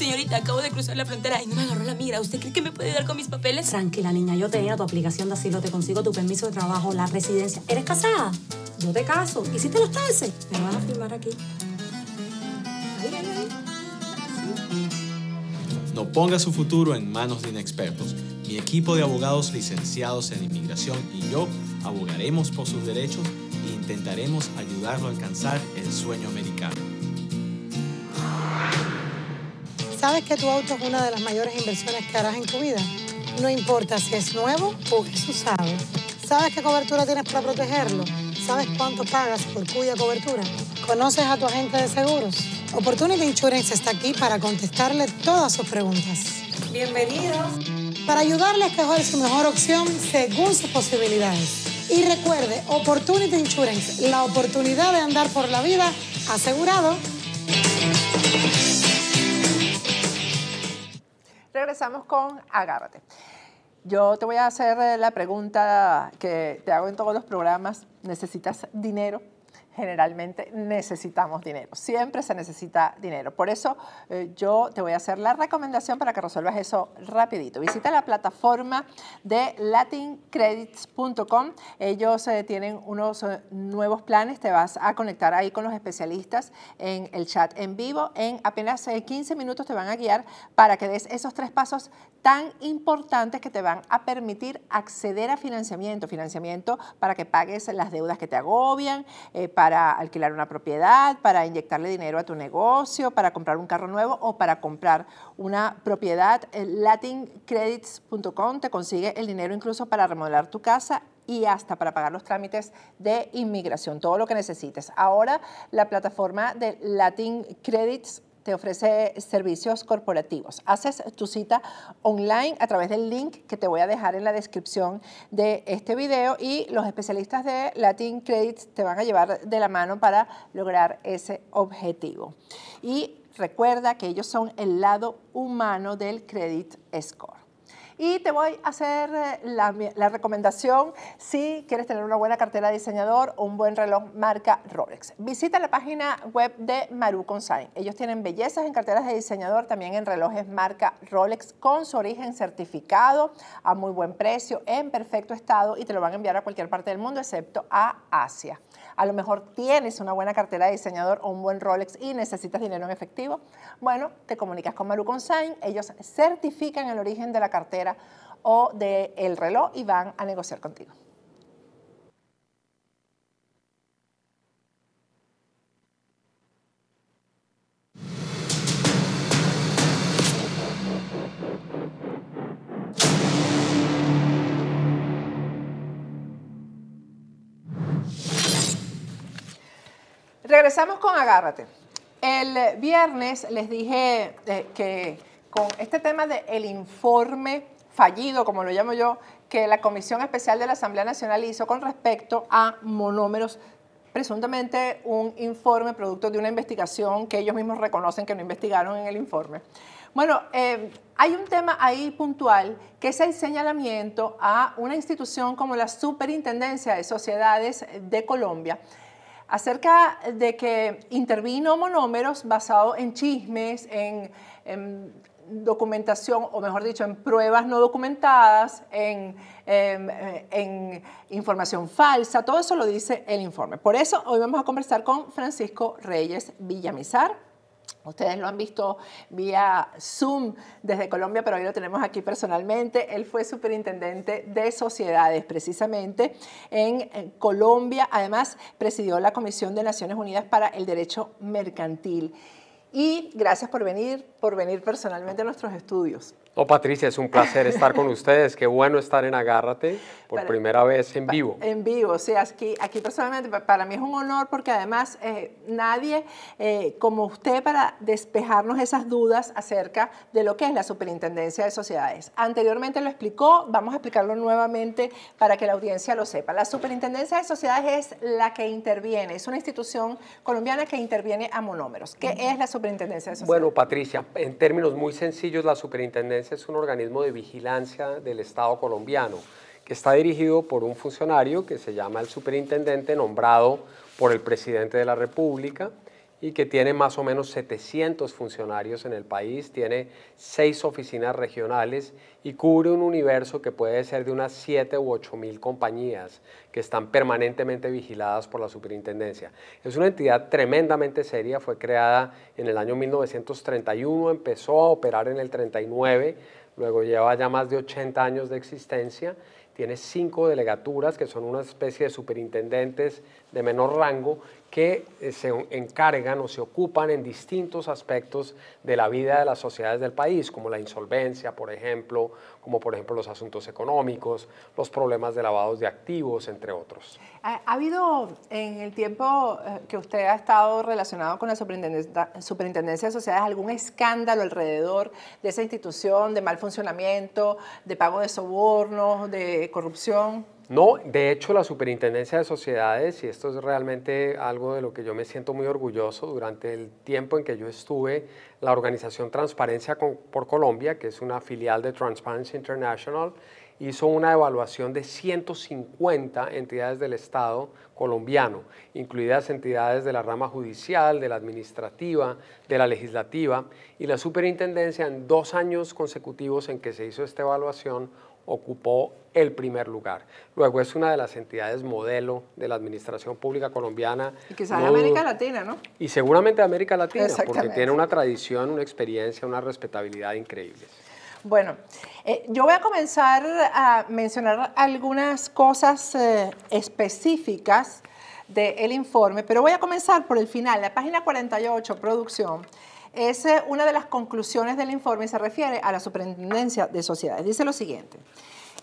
Señorita, acabo de cruzar la frontera y no me agarró la migra. ¿Usted cree que me puede ayudar con mis papeles? Tranquila, niña. Yo te lleno tu aplicación de asilo, te consigo tu permiso de trabajo, la residencia. ¿Eres casada? Yo te caso. ¿Hiciste los taxes? Me van a firmar aquí. No ponga su futuro en manos de inexpertos. Mi equipo de abogados licenciados en inmigración y yo abogaremos por sus derechos e intentaremos ayudarlo a alcanzar el sueño americano. ¿Sabes que tu auto es una de las mayores inversiones que harás en tu vida? No importa si es nuevo o es usado. ¿Sabes qué cobertura tienes para protegerlo? ¿Sabes cuánto pagas por cuya cobertura? ¿Conoces a tu agente de seguros? Opportunity Insurance está aquí para contestarle todas sus preguntas. Bienvenidos. Para ayudarle a escoger su mejor opción según sus posibilidades. Y recuerde, Opportunity Insurance, la oportunidad de andar por la vida asegurado. Regresamos con Agárrate. Yo te voy a hacer la pregunta que te hago en todos los programas. ¿Necesitas dinero? Generalmente necesitamos dinero, siempre se necesita dinero. Por eso yo te voy a hacer la recomendación para que resuelvas eso rapidito. Visita la plataforma de LatinCredits.com. Ellos tienen unos nuevos planes, te vas a conectar ahí con los especialistas en el chat en vivo. En apenas 15 minutos te van a guiar para que des esos tres pasos tan importantes que te van a permitir acceder a financiamiento. Financiamiento para que pagues las deudas que te agobian, para alquilar una propiedad, para inyectarle dinero a tu negocio, para comprar un carro nuevo o para comprar una propiedad. LatinCredits.com te consigue el dinero incluso para remodelar tu casa y hasta para pagar los trámites de inmigración, todo lo que necesites. Ahora la plataforma de LatinCredits te ofrece servicios corporativos. Haces tu cita online a través del link que te voy a dejar en la descripción de este video y los especialistas de Latin Credits te van a llevar de la mano para lograr ese objetivo. Y recuerda que ellos son el lado humano del Credit Score. Y te voy a hacer la recomendación si quieres tener una buena cartera de diseñador o un buen reloj marca Rolex. Visita la página web de Marú Consign. Ellos tienen bellezas en carteras de diseñador, también en relojes marca Rolex con su origen certificado a muy buen precio, en perfecto estado y te lo van a enviar a cualquier parte del mundo excepto a Asia. A lo mejor tienes una buena cartera de diseñador o un buen Rolex y necesitas dinero en efectivo. Bueno, te comunicas con Marú Consign, ellos certifican el origen de la cartera o del reloj y van a negociar contigo. Regresamos con Agárrate. El viernes les dije que con este tema del informe fallido, como lo llamo yo, que la Comisión Especial de la Asamblea Nacional hizo con respecto a Monómeros, presuntamente un informe producto de una investigación que ellos mismos reconocen que no investigaron en el informe. Bueno, hay un tema ahí puntual que es el señalamiento a una institución como la Superintendencia de Sociedades de Colombia, acerca de que intervino Monómeros basado en chismes, en documentación, o mejor dicho, en pruebas no documentadas, en información falsa. Todo eso lo dice el informe. Por eso hoy vamos a conversar con Francisco Reyes Villamizar. Ustedes lo han visto vía Zoom desde Colombia, pero hoy lo tenemos aquí personalmente. Él fue superintendente de sociedades, precisamente en Colombia. Además, presidió la Comisión de Naciones Unidas para el Derecho Mercantil. Y gracias por venir personalmente a nuestros estudios. No, Patricia, es un placer estar con ustedes. Qué bueno estar en Agárrate por primera vez en vivo. En vivo, sí, aquí personalmente para mí es un honor porque además nadie como usted para despejarnos esas dudas acerca de lo que es la Superintendencia de Sociedades. Anteriormente lo explicó, vamos a explicarlo nuevamente para que la audiencia lo sepa. La Superintendencia de Sociedades es la que interviene, es una institución colombiana que interviene a Monómeros. ¿Qué es la Superintendencia de Sociedades? Bueno, Patricia, en términos muy sencillos, la Superintendencia es un organismo de vigilancia del Estado colombiano que está dirigido por un funcionario que se llama el superintendente, nombrado por el presidente de la República, y que tiene más o menos 700 funcionarios en el país, tiene 6 oficinas regionales y cubre un universo que puede ser de unas 7 u 8 mil compañías que están permanentemente vigiladas por la superintendencia. Es una entidad tremendamente seria, fue creada en el año 1931, empezó a operar en el 39, luego lleva ya más de 80 años de existencia, tiene 5 delegaturas que son una especie de superintendentes de menor rango que se encargan o se ocupan en distintos aspectos de la vida de las sociedades del país, como la insolvencia, por ejemplo, los asuntos económicos, los problemas de lavados de activos, entre otros. ¿Ha habido en el tiempo que usted ha estado relacionado con la Superintendencia de Sociedades algún escándalo alrededor de esa institución, de mal funcionamiento, de pago de sobornos, de corrupción? No, de hecho la Superintendencia de Sociedades, y esto es realmente algo de lo que yo me siento muy orgulloso, durante el tiempo en que yo estuve, la organización Transparencia por Colombia, que es una filial de Transparency International, hizo una evaluación de 150 entidades del Estado colombiano, incluidas entidades de la rama judicial, de la administrativa, de la legislativa, y la superintendencia en 2 años consecutivos en que se hizo esta evaluación ocupó el primer lugar. Luego es una de las entidades modelo de la administración pública colombiana. Y quizás de América Latina, ¿no? Y seguramente de América Latina, porque tiene una tradición, una experiencia, una respetabilidad increíbles. Bueno, yo voy a comenzar a mencionar algunas cosas específicas del informe, pero voy a comenzar por el final, la página 48, producción. Es una de las conclusiones del informe y se refiere a la Superintendencia de Sociedades. Dice lo siguiente,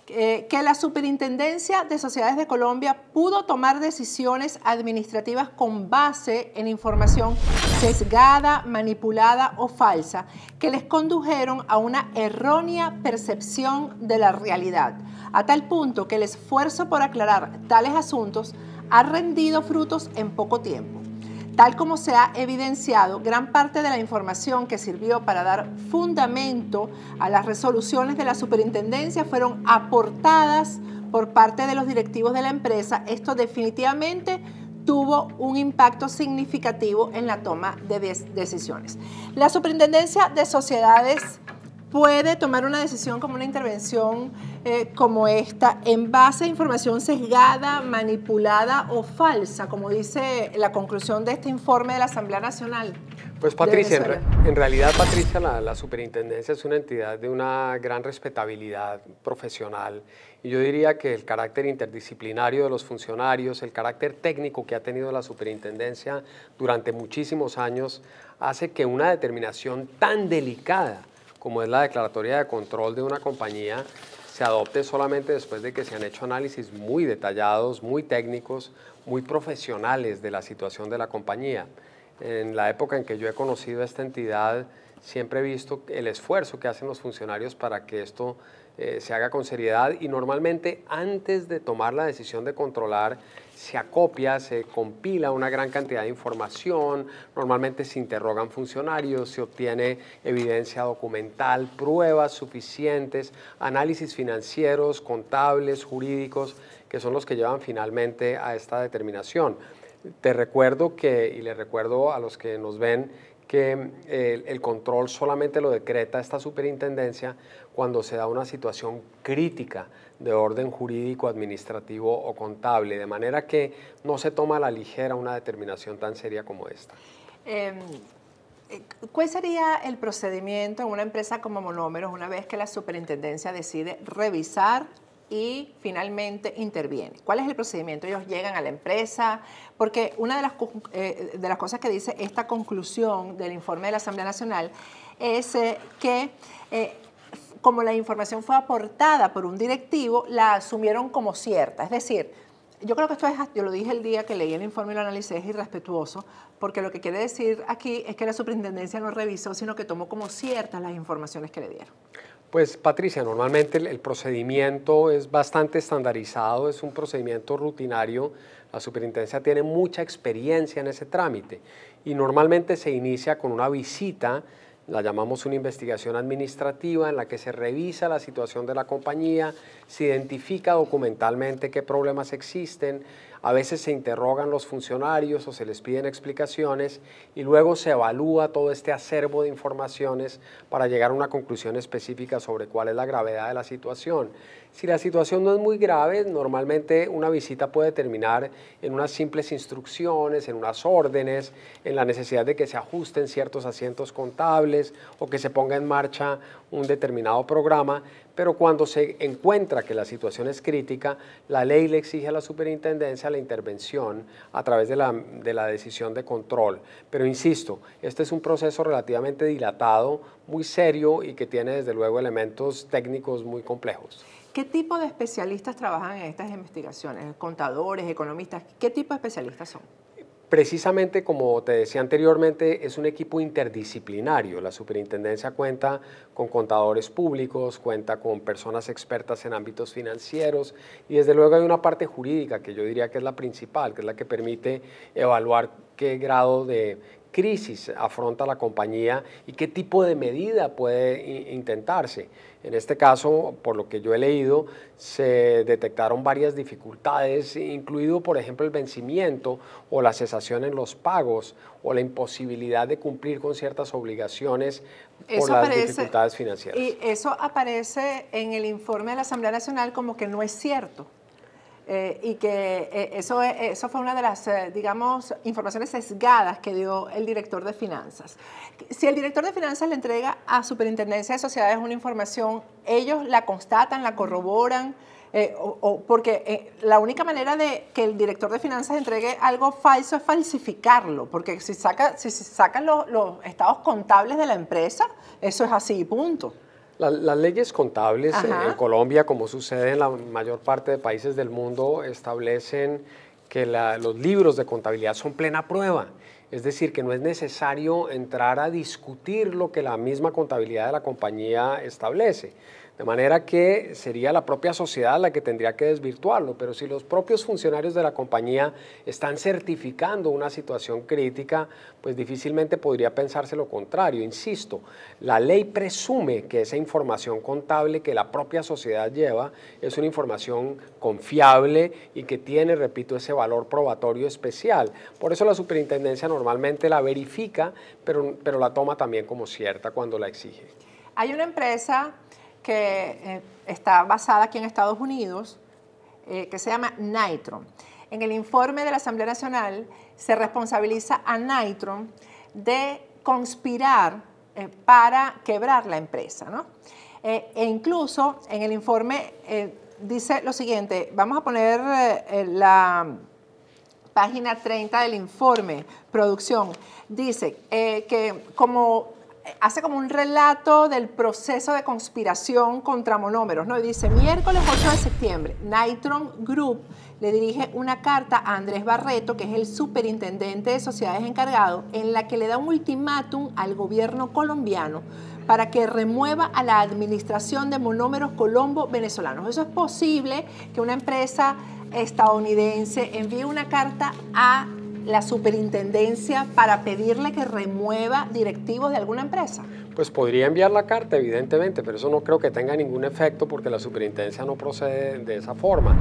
que la Superintendencia de Sociedades de Colombia pudo tomar decisiones administrativas con base en información sesgada, manipulada o falsa, que les condujeron a una errónea percepción de la realidad, a tal punto que el esfuerzo por aclarar tales asuntos ha rendido frutos en poco tiempo. Tal como se ha evidenciado, gran parte de la información que sirvió para dar fundamento a las resoluciones de la superintendencia fueron aportadas por parte de los directivos de la empresa. Esto definitivamente tuvo un impacto significativo en la toma de decisiones. La Superintendencia de Sociedades puede tomar una decisión como una intervención como esta en base a información sesgada, manipulada o falsa, como dice la conclusión de este informe de la Asamblea Nacional. Pues Patricia, en realidad Patricia, la superintendencia es una entidad de una gran respetabilidad profesional y yo diría que el carácter interdisciplinario de los funcionarios, el carácter técnico que ha tenido la superintendencia durante muchísimos años hace que una determinación tan delicada como es la declaratoria de control de una compañía, se adopte solamente después de que se han hecho análisis muy detallados, muy técnicos, muy profesionales de la situación de la compañía. En la época en que yo he conocido a esta entidad, siempre he visto el esfuerzo que hacen los funcionarios para que esto se haga con seriedad y normalmente antes de tomar la decisión de controlar se acopia, se compila una gran cantidad de información, normalmente se interrogan funcionarios, se obtiene evidencia documental, pruebas suficientes, análisis financieros, contables, jurídicos, que son los que llevan finalmente a esta determinación. Te recuerdo que, y le recuerdo a los que nos ven, que el control solamente lo decreta esta superintendencia cuando se da una situación crítica de orden jurídico, administrativo o contable, de manera que no se toma a la ligera una determinación tan seria como esta. ¿Cuál sería el procedimiento en una empresa como Monómeros una vez que la superintendencia decide revisar y finalmente interviene? ¿Cuál es el procedimiento? Ellos llegan a la empresa, porque una de las cosas que dice esta conclusión del informe de la Asamblea Nacional es que como la información fue aportada por un directivo, la asumieron como cierta. Es decir, yo creo que esto es, yo lo dije el día que leí el informe y lo analicé, es irrespetuoso, porque lo que quiere decir aquí es que la superintendencia no revisó, sino que tomó como ciertas las informaciones que le dieron. Pues Patricia, normalmente el procedimiento es bastante estandarizado, es un procedimiento rutinario, la superintendencia tiene mucha experiencia en ese trámite y normalmente se inicia con una visita, la llamamos una investigación administrativa en la que se revisa la situación de la compañía, se identifica documentalmente qué problemas existen, A veces se interrogan los funcionarios o se les piden explicaciones y luego se evalúa todo este acervo de informaciones para llegar a una conclusión específica sobre cuál es la gravedad de la situación. Si la situación no es muy grave, normalmente una visita puede terminar en unas simples instrucciones, en unas órdenes, en la necesidad de que se ajusten ciertos asientos contables o que se ponga en marcha un determinado programa, pero cuando se encuentra que la situación es crítica, la ley le exige a la superintendencia la intervención a través de la decisión de control. Pero insisto, este es un proceso relativamente dilatado, muy serio y que tiene desde luego elementos técnicos muy complejos. ¿Qué tipo de especialistas trabajan en estas investigaciones? ¿Contadores, economistas? ¿Qué tipo de especialistas son? Precisamente, como te decía anteriormente, es un equipo interdisciplinario. La superintendencia cuenta con contadores públicos, cuenta con personas expertas en ámbitos financieros y desde luego hay una parte jurídica que yo diría que es la principal, que es la que permite evaluar qué grado de crisis afronta la compañía y qué tipo de medida puede intentarse. En este caso, por lo que yo he leído, se detectaron varias dificultades, incluido, por ejemplo, el vencimiento o la cesación en los pagos o la imposibilidad de cumplir con ciertas obligaciones por las dificultades financieras. Y eso aparece en el informe de la Asamblea Nacional como que no es cierto. Y que eso fue una de las, digamos, informaciones sesgadas que dio el director de Finanzas. Si el director de Finanzas le entrega a Superintendencia de Sociedades una información, ellos la constatan, la corroboran, porque la única manera de que el director de Finanzas entregue algo falso es falsificarlo, porque si sacan los estados contables de la empresa, eso es así, punto. Las leyes contables en Colombia, como sucede en la mayor parte de países del mundo, establecen que los libros de contabilidad son plena prueba. Es decir, que no es necesario entrar a discutir lo que la misma contabilidad de la compañía establece. De manera que sería la propia sociedad la que tendría que desvirtuarlo, pero si los propios funcionarios de la compañía están certificando una situación crítica, pues difícilmente podría pensarse lo contrario. Insisto, la ley presume que esa información contable que la propia sociedad lleva es una información confiable y que tiene, repito, ese valor probatorio especial. Por eso la superintendencia normalmente la verifica, pero la toma también como cierta cuando la exige. Hay una empresa que está basada aquí en Estados Unidos, que se llama Nitron. En el informe de la Asamblea Nacional se responsabiliza a Nitron de conspirar para quebrar la empresa, ¿no? E incluso en el informe dice lo siguiente, vamos a poner la página 30 del informe, producción, dice que hace como un relato del proceso de conspiración contra Monómeros, ¿no? Y dice, miércoles 8 de septiembre, Nitron Group le dirige una carta a Andrés Barreto, que es el superintendente de sociedades encargado, en la que le da un ultimátum al gobierno colombiano para que remueva a la administración de Monómeros Colombo venezolanos. Eso es posible que una empresa estadounidense envíe una carta a la superintendencia para pedirle que remueva directivos de alguna empresa? Pues podría enviar la carta, evidentemente, pero eso no creo que tenga ningún efecto porque la superintendencia no procede de esa forma.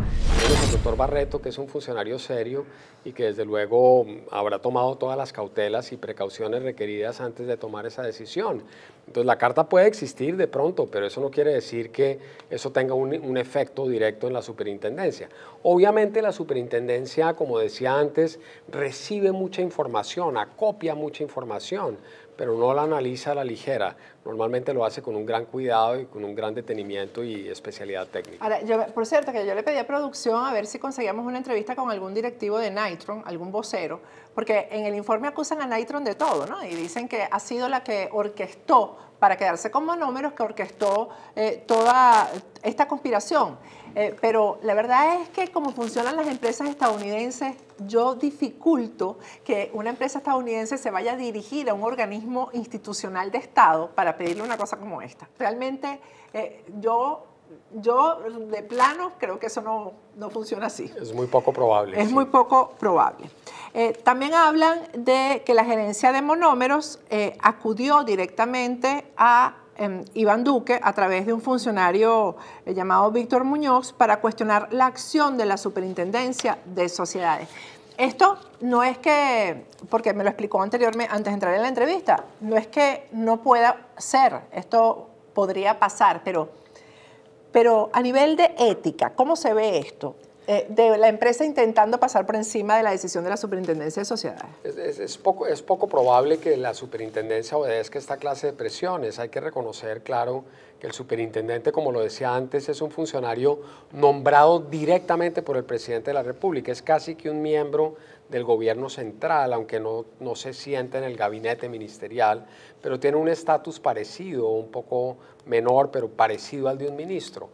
El doctor Barreto, que es un funcionario serio y que desde luego habrá tomado todas las cautelas y precauciones requeridas antes de tomar esa decisión. Entonces la carta puede existir de pronto, pero eso no quiere decir que eso tenga un efecto directo en la superintendencia. Obviamente la superintendencia, como decía antes, recibe mucha información, acopia mucha información, pero no la analiza a la ligera. Normalmente lo hace con un gran cuidado y con un gran detenimiento y especialidad técnica. Ahora, por cierto, que yo le pedí a producción a ver si conseguíamos una entrevista con algún directivo de Nitron, algún vocero, porque en el informe acusan a Nitron de todo, ¿no? Y dicen que ha sido la que orquestó, para quedarse con Monómeros, que orquestó toda esta conspiración. Pero la verdad es que como funcionan las empresas estadounidenses, yo dificulto que una empresa estadounidense se vaya a dirigir a un organismo institucional de Estado para pedirle una cosa como esta. Realmente yo de plano creo que eso no funciona así. Es muy poco probable. Es muy poco probable. También hablan de que la gerencia de Monómeros acudió directamente a Iván Duque a través de un funcionario llamado Víctor Muñoz para cuestionar la acción de la Superintendencia de Sociedades. Esto no es que, porque me lo explicó anteriormente, antes de entrar en la entrevista, no es que no pueda ser, esto podría pasar, pero a nivel de ética, ¿cómo se ve esto? De la empresa intentando pasar por encima de la decisión de la Superintendencia de Sociedades. Es poco probable que la superintendencia obedezca esta clase de presiones. Hay que reconocer, claro, que el superintendente, como lo decía antes, es un funcionario nombrado directamente por el presidente de la República. Es casi que un miembro del gobierno central, aunque no se sienta en el gabinete ministerial, pero tiene un estatus parecido, un poco menor, pero parecido al de un ministro.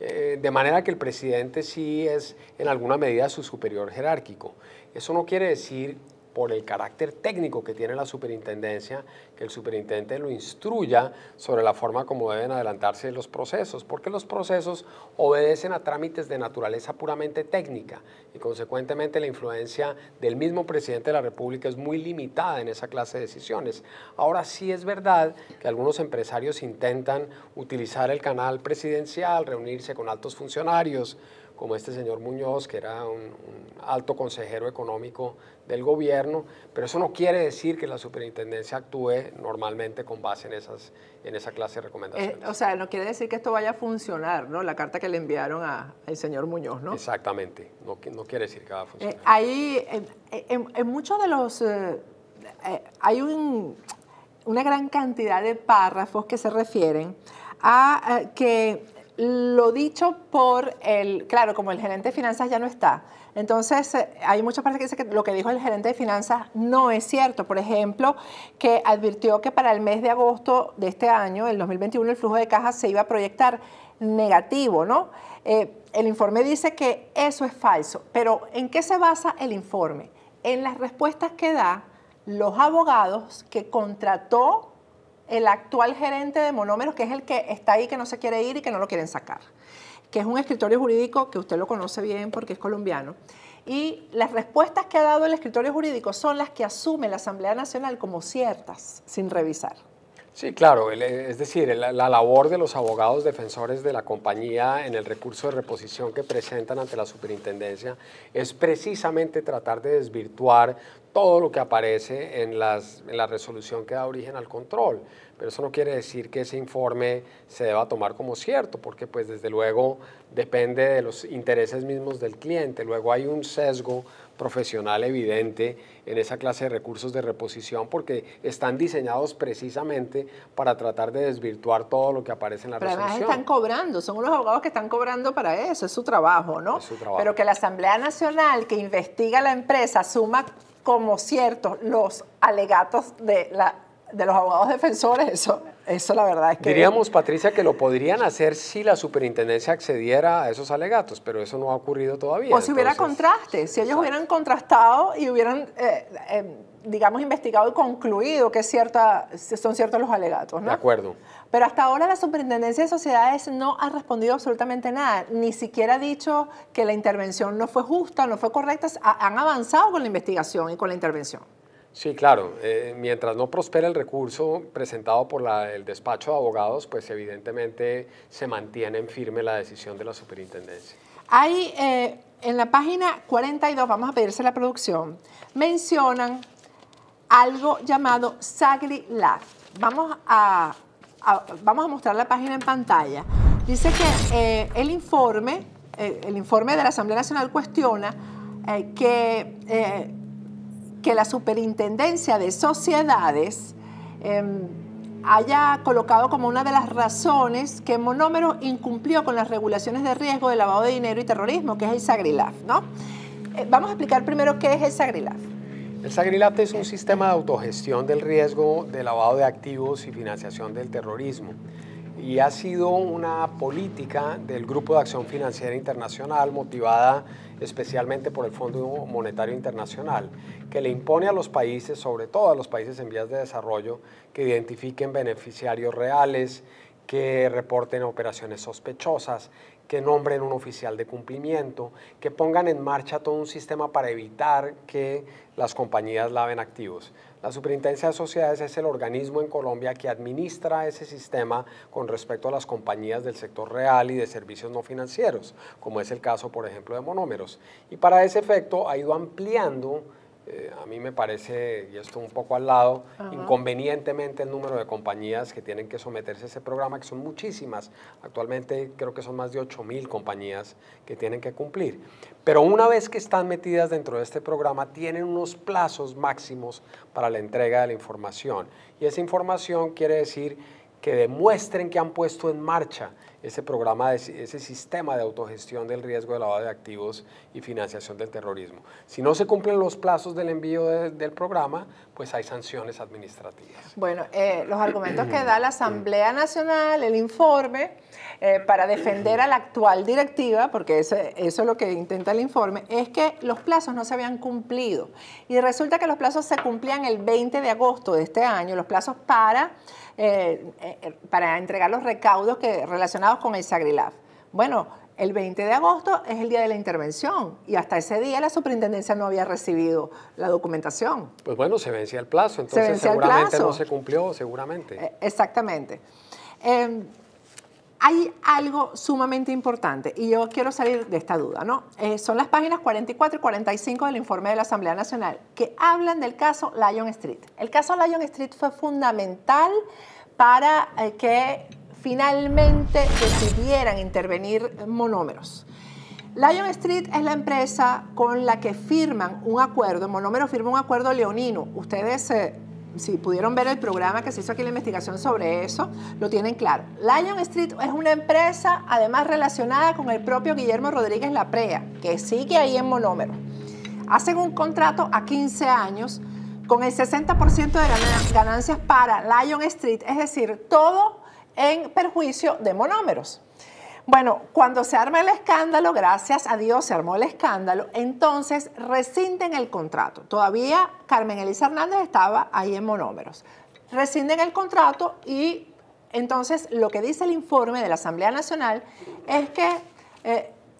De manera que el presidente sí es en alguna medida su superior jerárquico. Eso no quiere decir, por el carácter técnico que tiene la superintendencia, que el superintendente lo instruya sobre la forma como deben adelantarse los procesos, porque los procesos obedecen a trámites de naturaleza puramente técnica y consecuentemente la influencia del mismo presidente de la República es muy limitada en esa clase de decisiones. Ahora sí es verdad que algunos empresarios intentan utilizar el canal presidencial, reunirse con altos funcionarios, como este señor Muñoz, que era un alto consejero económico del gobierno, pero eso no quiere decir que la superintendencia actúe normalmente con base en esa clase de recomendaciones. O sea, no quiere decir que esto vaya a funcionar, ¿no? La carta que le enviaron al señor Muñoz, ¿no? Exactamente, no quiere decir que va a funcionar. En muchos de los... hay una gran cantidad de párrafos que se refieren a que... Lo dicho por el, claro, como el gerente de finanzas ya no está, entonces hay muchas partes que dicen que lo que dijo el gerente de finanzas no es cierto. Por ejemplo, que advirtió que para el mes de agosto de este año, el 2021, el flujo de caja se iba a proyectar negativo, ¿no? El informe dice que eso es falso, pero ¿en qué se basa el informe? En las respuestas que da los abogados que contrató el actual gerente de Monómeros, que es el que está ahí, que no se quiere ir y que no lo quieren sacar, que es un escritorio jurídico que usted lo conoce bien porque es colombiano. Y las respuestas que ha dado el escritorio jurídico son las que asume la Asamblea Nacional como ciertas, sin revisar. Sí, claro, es decir, la labor de los abogados defensores de la compañía en el recurso de reposición que presentan ante la superintendencia es precisamente tratar de desvirtuar todo lo que aparece en la resolución que da origen al control. Pero eso no quiere decir que ese informe se deba tomar como cierto, porque pues desde luego depende de los intereses mismos del cliente. Luego hay un sesgo profesional evidente en esa clase de recursos de reposición porque están diseñados precisamente para tratar de desvirtuar todo lo que aparece en la resolución. Pero además están cobrando, son unos abogados que están cobrando para eso, es su trabajo, ¿no? Es su trabajo. Pero que la Asamblea Nacional que investiga a la empresa suma como ciertos los alegatos de los abogados defensores, eso la verdad es que... Diríamos, Patricia, que lo podrían hacer si la superintendencia accediera a esos alegatos, pero eso no ha ocurrido todavía. O si hubiera contraste, si ellos hubieran contrastado y hubieran, digamos, investigado y concluido que son ciertos los alegatos, ¿no? De acuerdo. Pero hasta ahora la Superintendencia de Sociedades no ha respondido absolutamente nada, ni siquiera ha dicho que la intervención no fue justa, no fue correcta, han avanzado con la investigación y con la intervención. Sí, claro. Mientras no prospere el recurso presentado por el despacho de abogados, pues evidentemente se mantiene en firme la decisión de la superintendencia. Hay, en la página 42, vamos a pedirse la producción, mencionan algo llamado SAGRILAFT. Vamos a mostrar la página en pantalla. Dice que el informe de la Asamblea Nacional cuestiona que la Superintendencia de Sociedades haya colocado como una de las razones que Monómeros incumplió con las regulaciones de riesgo de lavado de dinero y terrorismo, que es el SAGRILAFT, ¿no? Vamos a explicar primero qué es el SAGRILAFT. El SAGRILAFT es un sistema de autogestión del riesgo de lavado de activos y financiación del terrorismo. Y ha sido una política del Grupo de Acción Financiera Internacional motivada especialmente por el Fondo Monetario Internacional, que le impone a los países, sobre todo a los países en vías de desarrollo, que identifiquen beneficiarios reales, que reporten operaciones sospechosas, que nombren un oficial de cumplimiento, que pongan en marcha todo un sistema para evitar que las compañías laven activos. La Superintendencia de Sociedades es el organismo en Colombia que administra ese sistema con respecto a las compañías del sector real y de servicios no financieros, como es el caso, por ejemplo, de Monómeros. Y para ese efecto ha ido ampliando, a mí me parece, y esto un poco al lado, inconvenientemente el número de compañías que tienen que someterse a ese programa, que son muchísimas. Actualmente creo que son más de 8.000 compañías que tienen que cumplir. Pero una vez que están metidas dentro de este programa, tienen unos plazos máximos para la entrega de la información. Y esa información quiere decir que demuestren que han puesto en marcha ese programa, ese sistema de autogestión del riesgo de lavado de activos y financiación del terrorismo. Si no se cumplen los plazos del envío del programa, pues hay sanciones administrativas. Bueno, los argumentos que da la Asamblea Nacional, el informe, para defender a la actual directiva, porque eso es lo que intenta el informe, es que los plazos no se habían cumplido. Y resulta que los plazos se cumplían el 20 de agosto de este año, los plazos para entregar los recaudos relacionados con el SAGRILAFT. Bueno, el 20 de agosto es el día de la intervención y hasta ese día la superintendencia no había recibido la documentación. Pues bueno, se vencía el plazo, entonces seguramente no se cumplió, seguramente. Exactamente. Hay algo sumamente importante y yo quiero salir de esta duda, ¿no? Son las páginas 44 y 45 del informe de la Asamblea Nacional que hablan del caso Lion Street. El caso Lion Street fue fundamental para que finalmente decidieran intervenir Monómeros. Lion Street es la empresa con la que firman un acuerdo, Monómeros firma un acuerdo leonino. Ustedes, si pudieron ver el programa que se hizo aquí en la investigación sobre eso, lo tienen claro. Lion Street es una empresa además relacionada con el propio Guillermo Rodríguez Laprea, que sigue ahí en Monómeros. Hacen un contrato a 15 años con el 60% de ganancias para Lion Street, es decir, todo en perjuicio de Monómeros. Bueno, cuando se arma el escándalo, gracias a Dios se armó el escándalo, entonces rescinden el contrato. Todavía Carmen Elisa Hernández estaba ahí en Monómeros. Rescinden el contrato y entonces lo que dice el informe de la Asamblea Nacional es que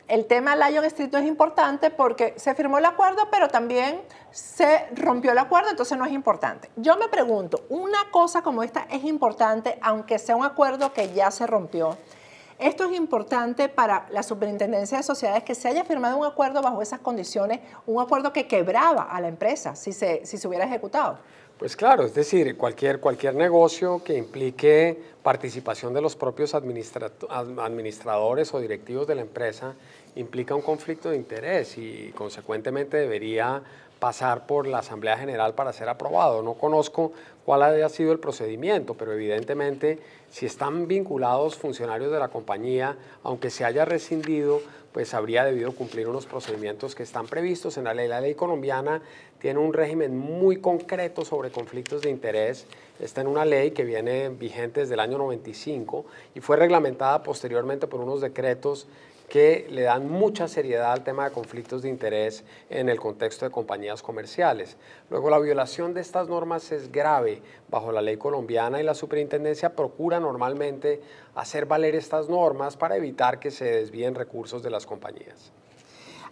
el tema Lion Street es importante porque se firmó el acuerdo, pero también se rompió el acuerdo, entonces no es importante. Yo me pregunto, una cosa como esta es importante, aunque sea un acuerdo que ya se rompió. Esto es importante para la Superintendencia de Sociedades, que se haya firmado un acuerdo bajo esas condiciones, un acuerdo que quebraba a la empresa si se hubiera ejecutado. Pues claro, es decir, cualquier negocio que implique participación de los propios administradores o directivos de la empresa implica un conflicto de interés y consecuentemente debería pasar por la Asamblea General para ser aprobado. No conozco cuál haya sido el procedimiento, pero evidentemente si están vinculados funcionarios de la compañía, aunque se haya rescindido, pues habría debido cumplir unos procedimientos que están previstos en la ley. La ley colombiana tiene un régimen muy concreto sobre conflictos de interés. Está en una ley que viene vigente desde el año 95 y fue reglamentada posteriormente por unos decretos que le dan mucha seriedad al tema de conflictos de interés en el contexto de compañías comerciales. Luego, la violación de estas normas es grave bajo la ley colombiana y la superintendencia procura normalmente hacer valer estas normas para evitar que se desvíen recursos de las compañías.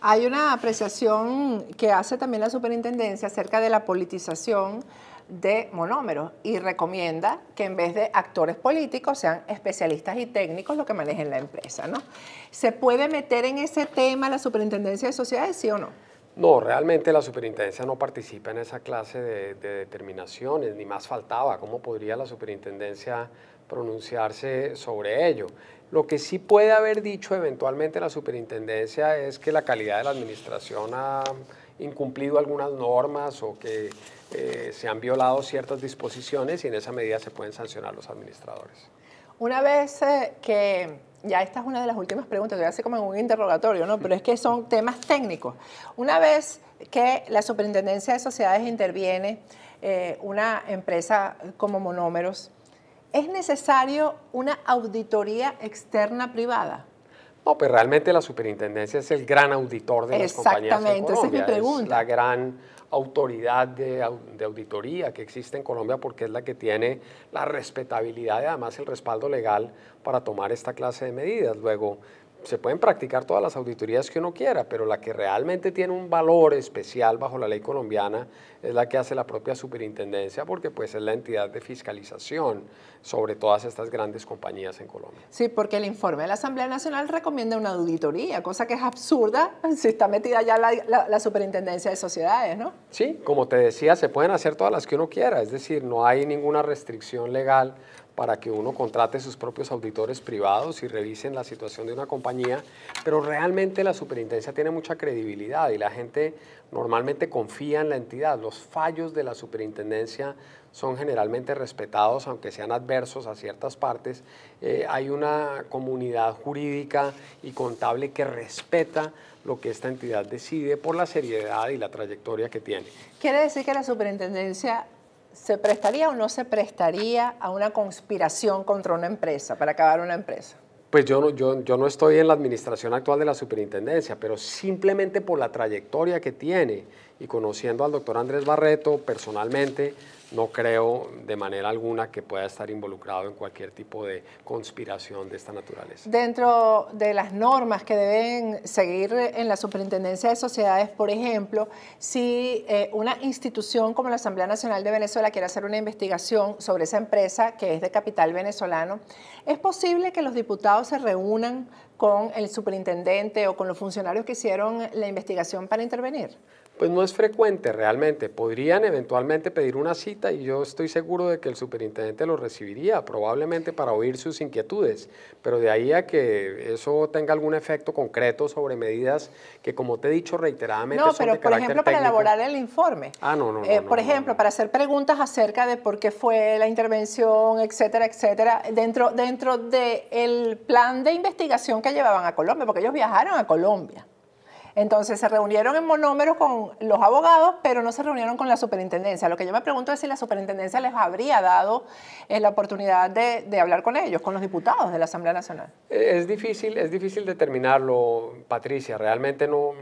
Hay una apreciación que hace también la superintendencia acerca de la politización de Monómeros y recomienda que en vez de actores políticos sean especialistas y técnicos los que manejen la empresa, ¿no? ¿Se puede meter en ese tema la Superintendencia de Sociedades, sí o no? No, realmente la superintendencia no participa en esa clase de determinaciones, ni más faltaba. ¿Cómo podría la superintendencia pronunciarse sobre ello? Lo que sí puede haber dicho eventualmente la superintendencia es que la calidad de la administración ha incumplido algunas normas o que se han violado ciertas disposiciones y en esa medida se pueden sancionar los administradores. Una vez que, ya esta es una de las últimas preguntas, voy a hacer como en un interrogatorio, ¿no? Pero es que son temas técnicos. Una vez que la Superintendencia de Sociedades interviene una empresa como Monómeros, ¿es necesario una auditoría externa privada? No, pues realmente la superintendencia es el gran auditor de las compañías en Colombia. Exactamente, esa es mi pregunta. Es la gran autoridad de auditoría que existe en Colombia porque es la que tiene la respetabilidad y además el respaldo legal para tomar esta clase de medidas. Luego, se pueden practicar todas las auditorías que uno quiera, pero la que realmente tiene un valor especial bajo la ley colombiana es la que hace la propia superintendencia, porque pues es la entidad de fiscalización sobre todas estas grandes compañías en Colombia. Sí, porque el informe de la Asamblea Nacional recomienda una auditoría, cosa que es absurda si está metida ya la superintendencia de sociedades, ¿no? Sí, como te decía, se pueden hacer todas las que uno quiera, es decir, no hay ninguna restricción legal para que uno contrate sus propios auditores privados y revisen la situación de una compañía, pero realmente la superintendencia tiene mucha credibilidad y la gente normalmente confía en la entidad. Los fallos de la superintendencia son generalmente respetados, aunque sean adversos a ciertas partes. Hay una comunidad jurídica y contable que respeta lo que esta entidad decide por la seriedad y la trayectoria que tiene. ¿Quiere decir que la superintendencia se prestaría o no se prestaría a una conspiración contra una empresa, para acabar una empresa? Pues yo no estoy en la administración actual de la superintendencia, pero simplemente por la trayectoria que tiene y conociendo al doctor Andrés Barreto personalmente, no creo de manera alguna que pueda estar involucrado en cualquier tipo de conspiración de esta naturaleza. Dentro de las normas que deben seguir en la superintendencia de sociedades, por ejemplo, si una institución como la Asamblea Nacional de Venezuela quiere hacer una investigación sobre esa empresa que es de capital venezolano, ¿es posible que los diputados se reúnan con el superintendente o con los funcionarios que hicieron la investigación para intervenir? Pues no es frecuente realmente, podrían eventualmente pedir una cita y yo estoy seguro de que el superintendente lo recibiría, probablemente para oír sus inquietudes, pero de ahí a que eso tenga algún efecto concreto sobre medidas que, como te he dicho reiteradamente, no, son de carácter técnico. No, pero por ejemplo para elaborar el informe. Ah, no, por ejemplo, para hacer preguntas acerca de por qué fue la intervención, etcétera, etcétera, dentro del plan de investigación que llevaban a Colombia, porque ellos viajaron a Colombia. Entonces se reunieron en Monómeros con los abogados, pero no se reunieron con la superintendencia. Lo que yo me pregunto es si la superintendencia les habría dado la oportunidad de hablar con ellos, con los diputados de la Asamblea Nacional. Es difícil determinarlo, Patricia. Realmente no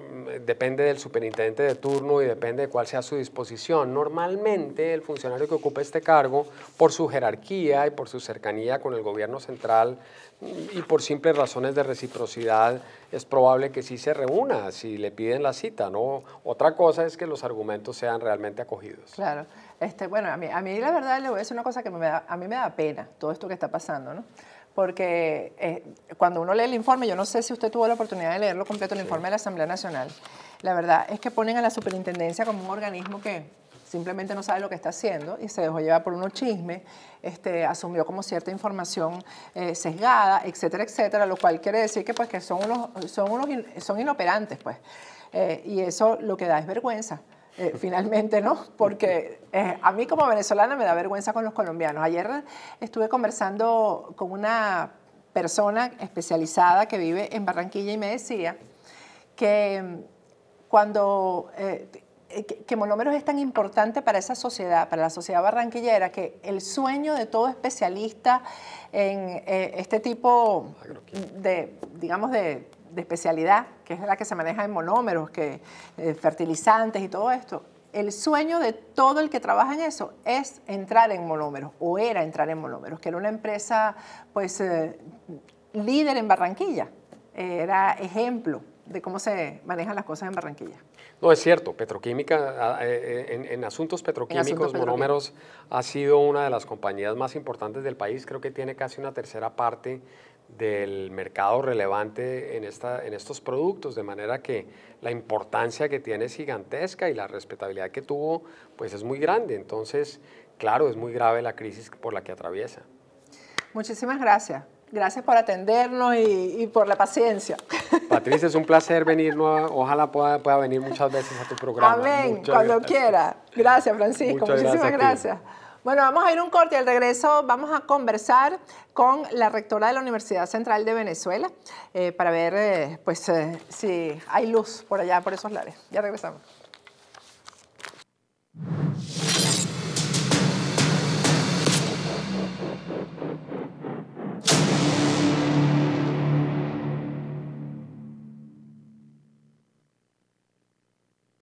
depende del superintendente de turno y depende de cuál sea su disposición. Normalmente el funcionario que ocupa este cargo, por su jerarquía y por su cercanía con el gobierno central y por simples razones de reciprocidad, es probable que sí se reúna si le piden la cita, ¿no? Otra cosa es que los argumentos sean realmente acogidos. Claro. Bueno, a mí la verdad le voy a decir una cosa que a mí me da pena todo esto que está pasando, ¿no? Porque cuando uno lee el informe, yo no sé si usted tuvo la oportunidad de leerlo completo, el informe de la Asamblea Nacional, la verdad es que ponen a la superintendencia como un organismo que simplemente no sabe lo que está haciendo y se dejó llevar por unos chismes, asumió como cierta información sesgada, etcétera, etcétera, lo cual quiere decir que, pues, que son inoperantes, pues. Y eso lo que da es vergüenza. Finalmente, ¿no? Porque a mí como venezolana me da vergüenza con los colombianos. Ayer estuve conversando con una persona especializada que vive en Barranquilla y me decía que cuando que Monómeros es tan importante para esa sociedad, para la sociedad barranquillera, que el sueño de todo especialista en este tipo de, digamos, de especialidad, que es la que se maneja en Monómeros, que fertilizantes y todo esto, el sueño de todo el que trabaja en eso es entrar en Monómeros, o era entrar en Monómeros, que era una empresa, pues, líder en Barranquilla, era ejemplo de cómo se manejan las cosas en Barranquilla. No, es cierto, petroquímica, en asuntos petroquímicos, Monómeros ha sido una de las compañías más importantes del país, creo que tiene casi una tercera parte del mercado relevante en estos productos, de manera que la importancia que tiene es gigantesca y la respetabilidad que tuvo, pues, es muy grande. Entonces, claro, es muy grave la crisis por la que atraviesa. Muchísimas gracias. Gracias por atendernos y por la paciencia. Patricia, es un placer venir. Ojalá pueda venir muchas veces a tu programa. Amén, cuando quiera. Gracias, Francisco. Muchísimas gracias. Bueno, vamos a ir un corte y al regreso vamos a conversar con la rectora de la Universidad Central de Venezuela para ver si hay luz por allá, por esos lares. Ya regresamos.